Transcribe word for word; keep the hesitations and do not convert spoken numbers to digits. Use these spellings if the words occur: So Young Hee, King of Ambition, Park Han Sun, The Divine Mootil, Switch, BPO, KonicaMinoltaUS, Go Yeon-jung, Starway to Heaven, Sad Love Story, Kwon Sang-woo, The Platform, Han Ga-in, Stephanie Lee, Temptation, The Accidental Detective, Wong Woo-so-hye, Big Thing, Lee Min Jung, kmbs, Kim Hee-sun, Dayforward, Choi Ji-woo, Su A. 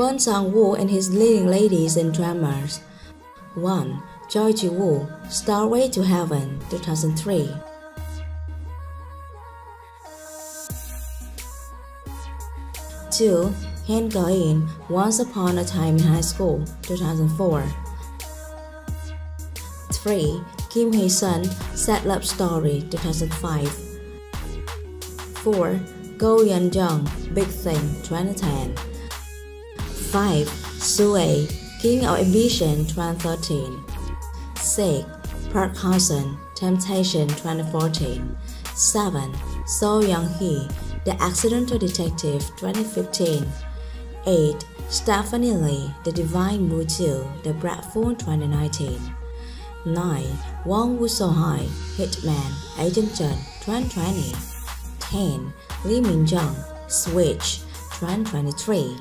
Kwon Sang-woo and his leading ladies in dramas. one. Choi Ji-woo, Starway to Heaven, two thousand three. two. Han Ga-in, Once Upon a Time in High School, two thousand four. three. Kim Hee-sun, Sad Love Story, two thousand five. four. Go Yeon-jung, Big Thing, twenty ten. five. Su A, King of Ambition, twenty thirteen. six. Park Han Sun, Temptation, twenty fourteen. seven. So Young Hee, The Accidental Detective, twenty fifteen. eight. Stephanie Lee, The Divine Mootil, The Platform, twenty nineteen. nine. Wong Woo-so-hye, Hitman, Agent Chun, twenty twenty. ten. Lee Min Jung, Switch, twenty twenty-three.